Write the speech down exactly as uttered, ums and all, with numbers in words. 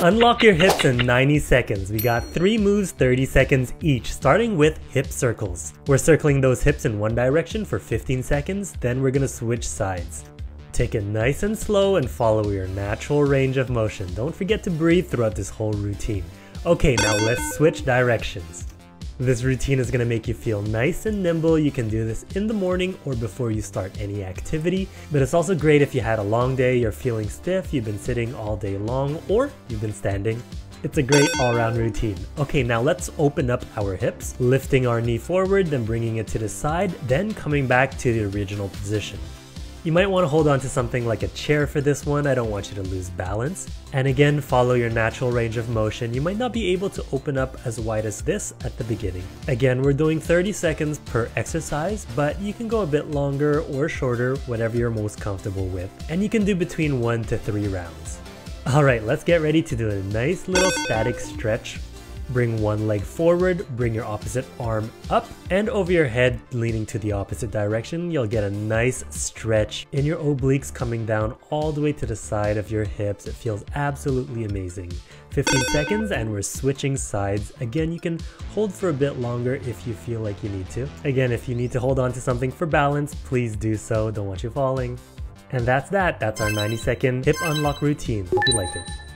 Unlock your hips in ninety seconds. We got three moves, thirty seconds each, starting with hip circles. We're circling those hips in one direction for fifteen seconds, then we're gonna switch sides. Take it nice and slow and follow your natural range of motion. Don't forget to breathe throughout this whole routine. Okay, now let's switch directions. This routine is gonna make you feel nice and nimble. You can do this in the morning or before you start any activity, but it's also great if you had a long day, you're feeling stiff, you've been sitting all day long, or you've been standing. It's a great all-round routine. Okay, now let's open up our hips, lifting our knee forward, then bringing it to the side, then coming back to the original position. You might want to hold on to something like a chair for this one. I don't want you to lose balance. And again, follow your natural range of motion. You might not be able to open up as wide as this at the beginning. Again, we're doing thirty seconds per exercise, but you can go a bit longer or shorter, whatever you're most comfortable with. And you can do between one to three rounds. All right, let's get ready to do a nice little static stretch. Bring one leg forward, bring your opposite arm up and over your head, leaning to the opposite direction. You'll get a nice stretch in your obliques coming down all the way to the side of your hips. It feels absolutely amazing. fifteen seconds and we're switching sides. Again, you can hold for a bit longer if you feel like you need to. Again, if you need to hold on to something for balance, please do so. Don't want you falling. And that's that. That's our ninety second hip unlock routine. Hope you liked it.